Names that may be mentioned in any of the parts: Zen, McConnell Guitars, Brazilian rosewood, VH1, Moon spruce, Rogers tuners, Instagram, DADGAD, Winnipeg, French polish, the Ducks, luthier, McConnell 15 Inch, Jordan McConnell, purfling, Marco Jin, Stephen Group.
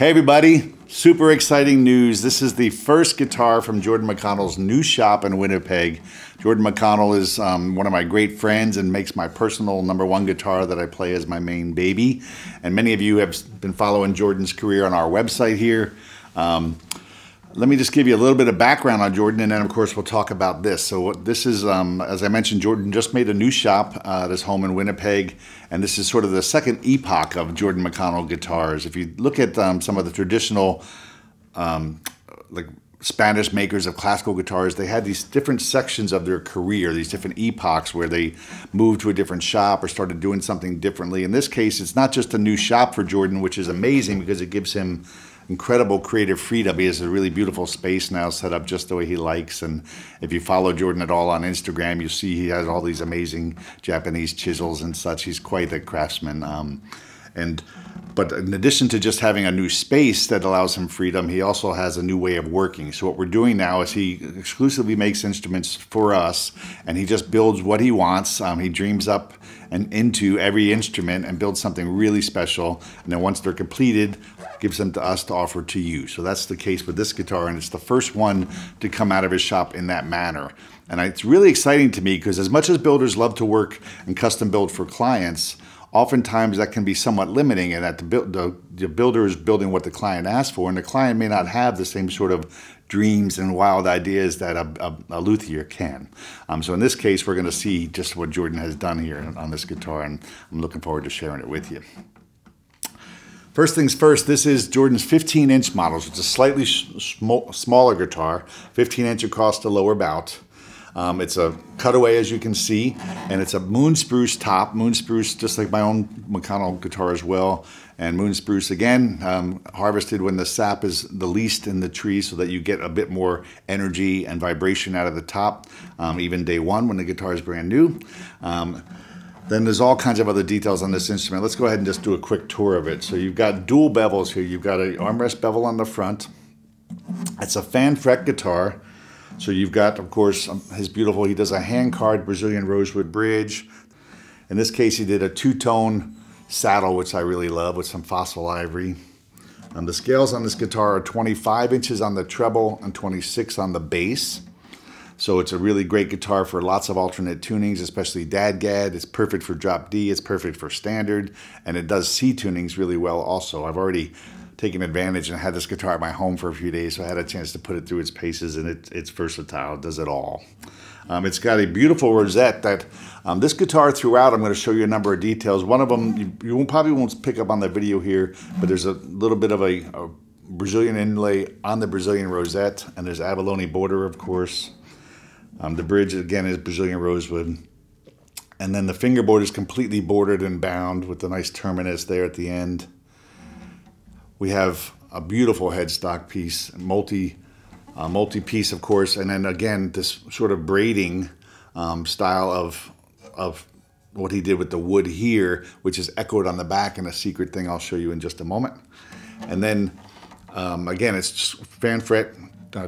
Hey everybody, super exciting news. This is the first guitar from Jordan McConnell's new shop in Winnipeg. Jordan McConnell is one of my great friends and makes my personal #1 guitar that I play as my main baby. And many of you have been following Jordan's career on our website here. Let me just give you a little bit of background on Jordan, and then of course we'll talk about this. So this is, as I mentioned, Jordan just made a new shop at his home in Winnipeg, and this is sort of the second epoch of Jordan McConnell guitars. If you look at some of the traditional like Spanish makers of classical guitars, they had these different sections of their career, these different epochs where they moved to a different shop or started doing something differently. In this case, it's not just a new shop for Jordan, which is amazing because it gives him incredible creative freedom. He has a really beautiful space now set up just the way he likes. And if you follow Jordan at all on Instagram, you see he has all these amazing Japanese chisels and such. He's quite a craftsman. But in addition to just having a new space that allows him freedom, he also has a new way of working. So what we're doing now is he exclusively makes instruments for us, and he just builds what he wants. He dreams up and into every instrument and builds something really special. And then once they're completed, gives them to us to offer to you. So that's the case with this guitar, and it's the first one to come out of his shop in that manner. And it's really exciting to me because as much as builders love to work and custom build for clients, oftentimes that can be somewhat limiting, and that the builder is building what the client asks for, and the client may not have the same sort of dreams and wild ideas that a luthier can. So in this case, we're going to see just what Jordan has done here on this guitar, and I'm looking forward to sharing it with you. First things first, this is Jordan's 15-inch model. It's a slightly smaller guitar, 15-inch across the lower bout. It's a cutaway, as you can see, and it's a moon spruce top. Moon spruce, just like my own McConnell guitar as well. And moon spruce, again, harvested when the sap is the least in the tree so that you get a bit more energy and vibration out of the top, even day one when the guitar is brand new. Then there's all kinds of other details on this instrument. Let's go ahead and just do a quick tour of it. So you've got dual bevels here. You've got an armrest bevel on the front. It's a fan fret guitar. So you've got, of course, he does a hand carved Brazilian rosewood bridge. In this case, he did a two-tone saddle, which I really love, with some fossil ivory. The scales on this guitar are 25 inches on the treble and 26 on the bass. So it's a really great guitar for lots of alternate tunings, especially DADGAD. It's perfect for drop D, it's perfect for standard, and it does C tunings really well also. I've already taken advantage and had this guitar at my home for a few days, so I had a chance to put it through its paces, and it's versatile, it does it all. It's got a beautiful rosette that this guitar throughout, I'm going to show you a number of details. One of them you probably won't pick up on the video here, but there's a little bit of a Brazilian inlay on the Brazilian rosette, and there's abalone border, of course. The bridge, again, is Brazilian rosewood. And then the fingerboard is completely bordered and bound with a nice terminus there at the end. We have a beautiful headstock piece, multi-piece, of course, and then again this sort of braiding style of what he did with the wood here, which is echoed on the back, and a secret thing I'll show you in just a moment. And then again, it's fan fret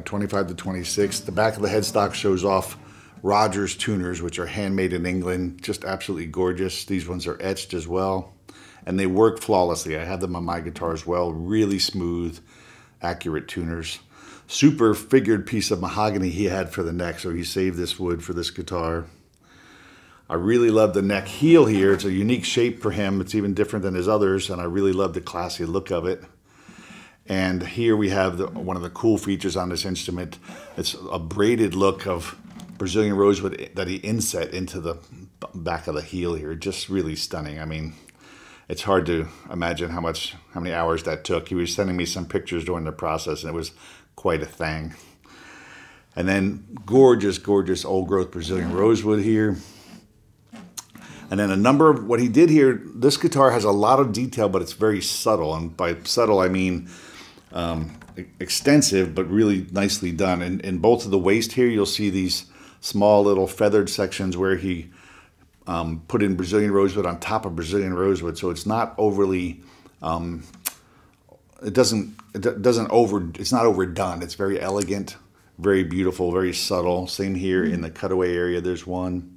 25 to 26. The back of the headstock shows off Rogers tuners, which are handmade in England, just absolutely gorgeous. These ones are etched as well. And they work flawlessly. I have them on my guitar as well. Really smooth, accurate tuners. Super figured piece of mahogany he had for the neck, so he saved this wood for this guitar. I really love the neck heel here. It's a unique shape for him. It's even different than his others, and I really love the classy look of it. And here we have one of the cool features on this instrument. It's a braided look of Brazilian rosewood that he inset into the back of the heel here. Just really stunning. I mean, it's hard to imagine how many hours that took. He was sending me some pictures during the process, and it was quite a thing. And then gorgeous, gorgeous old growth Brazilian rosewood here. And then a number of what he did here, this guitar has a lot of detail, but it's very subtle. And by subtle, I mean extensive, but really nicely done. And in both of the waist here, you'll see these small little feathered sections where he put in Brazilian rosewood on top of Brazilian rosewood, so it's not overly, it's not overdone. It's very elegant, very beautiful, very subtle. Same here in the cutaway area. There's one,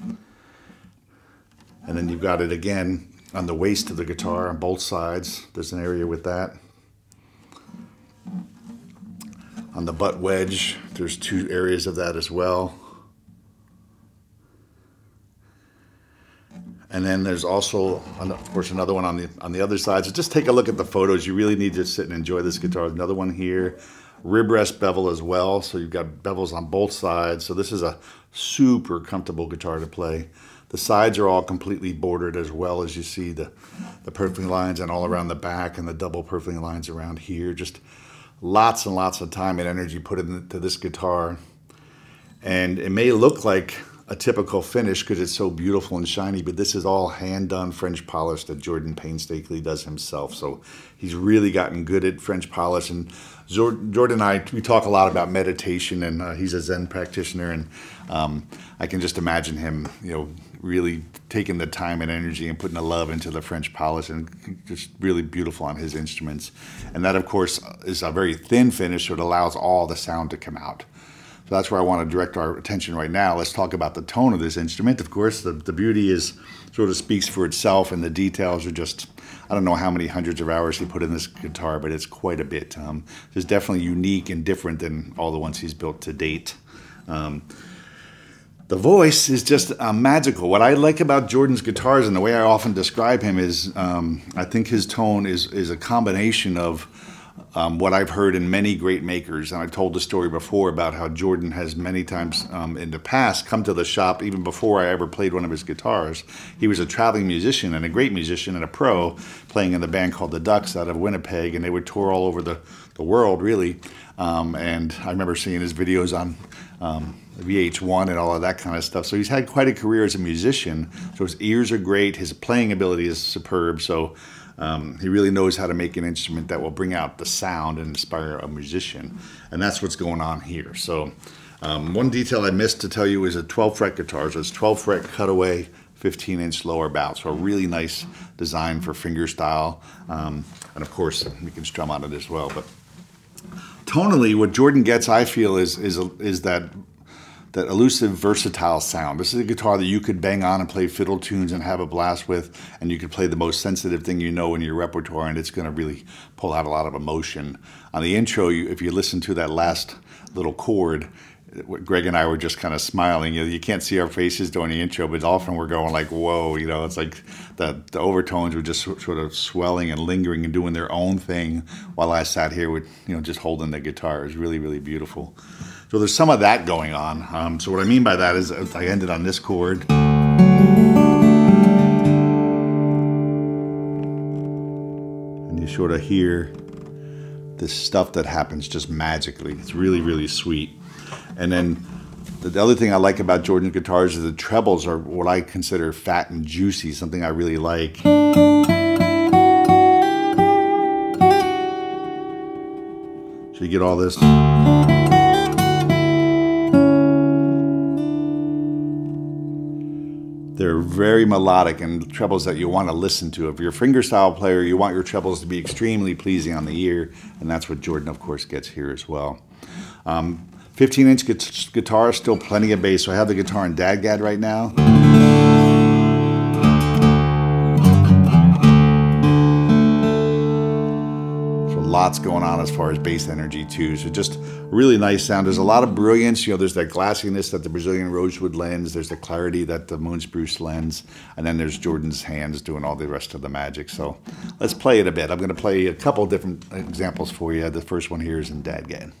and then you've got it again on the waist of the guitar on both sides. There's an area with that, On the butt wedge, there's two areas of that as well. And then there's also, of course, another one on the other side. So just take a look at the photos. You really need to sit and enjoy this guitar. Another one here, rib rest bevel as well. So you've got bevels on both sides. So this is a super comfortable guitar to play. The sides are all completely bordered as well, as you see the purfling lines and all around the back and the double purfling lines around here. Just lots and lots of time and energy put into this guitar. And it may look like a typical finish because it's so beautiful and shiny, but this is all hand-done French polish that Jordan painstakingly does himself. So he's really gotten good at French polish. And Jordan and I, we talk a lot about meditation, and he's a Zen practitioner, and I can just imagine him, you know, really taking the time and energy and putting the love into the French polish, and just really beautiful on his instruments. And that, of course, is a very thin finish, so it allows all the sound to come out. So that's where I want to direct our attention right now. Let's talk about the tone of this instrument. Of course, the beauty is sort of speaks for itself, and the details are just, I don't know how many hundreds of hours he put in this guitar, but it's quite a bit. It's definitely unique and different than all the ones he's built to date. The voice is just magical. What I like about Jordan's guitars, and the way I often describe him, is I think his tone is a combination of what I've heard in many great makers. And I've told the story before about how Jordan has many times in the past come to the shop, even before I ever played one of his guitars. He was a traveling musician and a great musician and a pro, playing in the band called the Ducks out of Winnipeg, and they would tour all over the world, really. And I remember seeing his videos on VH1 and all of that kind of stuff. So he's had quite a career as a musician. So his ears are great, his playing ability is superb. So he really knows how to make an instrument that will bring out the sound and inspire a musician. And that's what's going on here. So one detail I missed to tell you is a 12-fret guitar. So it's 12-fret cutaway, 15-inch lower bout. So a really nice design for finger style. And of course, we can strum on it as well. But tonally, what Jordan gets, I feel, is that elusive, versatile sound. This is a guitar that you could bang on and play fiddle tunes and have a blast with, and you could play the most sensitive thing you know in your repertoire, and it's gonna really pull out a lot of emotion. On the intro, if you listen to that last little chord, Greg and I were just kind of smiling. You can't see our faces during the intro, but often we're going like, whoa, you know, it's like the overtones were just sort of swelling and lingering and doing their own thing while I sat here with, you know, just holding the guitar. It was really, really beautiful. So there's some of that going on. So what I mean by that is I ended on this chord. And you sort of hear this stuff that happens just magically. It's really, really sweet. And then the other thing I like about Jordan's guitars is the trebles are what I consider fat and juicy, something I really like. So you get all this. They're very melodic and trebles that you want to listen to. If you're a fingerstyle player, you want your trebles to be extremely pleasing on the ear, and that's what Jordan, of course, gets here as well. 15-inch guitar, still plenty of bass. So I have the guitar in DADGAD right now. So lots going on as far as bass energy too. So just really nice sound. There's a lot of brilliance. You know, there's that glassiness that the Brazilian rosewood lends. There's the clarity that the moon spruce lends. And then there's Jordan's hands doing all the rest of the magic. So let's play it a bit. I'm going to play a couple different examples for you. The first one here is in DADGAD.